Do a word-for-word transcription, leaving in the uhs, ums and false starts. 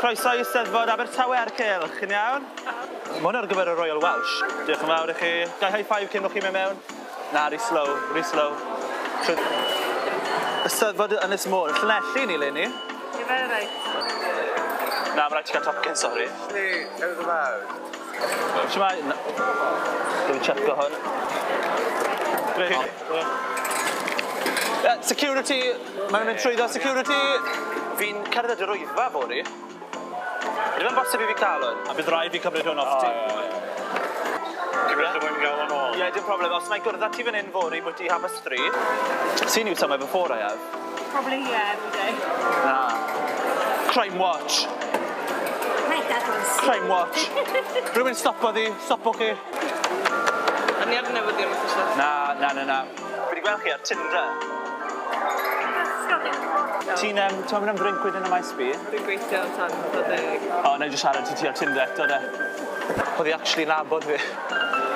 Croeso i Steddfod Abertawe Argylch, chi'n iawn? Mae hwn ar gyfer y Royal Welsh. Diolch yn fawr i chi. Gai high five cyn o'ch chi'n mynd mewn? Na, rhi slow, rhi slow. Y Steddfod Ynys Môn, Llanelli ni le ni. Gyfer y reit. Na, mae'n rhaid ti gael topgen, sori. Ni, ewydd y fawr. Siwmai, dwi'n checo hwn. Security, mae'n mynd trwyddo, security. Fi'n cerdded i'r Wyddfa fori. Rwy'n bosib i fi cael hwn, a bydd rhaid fi cymryd hwn off ti. Cymryd hwn yn gael yn ôl. Ie, dim problem. Os mae gwrdd ati fan hyn fori, bwyty i Havestri. Seen you somewhere before I have? Probably here every day. Na. Crime Watch. My dad was. Crime Watch. Rwy'n stopo ddi, stopo chi. Ni ar newyddion am ysgol. Na, na, na, na. Fi wedi gweld chi ar Tinder. Ti'n mynd am drink wedyn am I S B? Dwi'n gweithio tan deg. O, na i jyst siarad ti ti ar Tinder eto, de. Oedd hi actually nabod fi.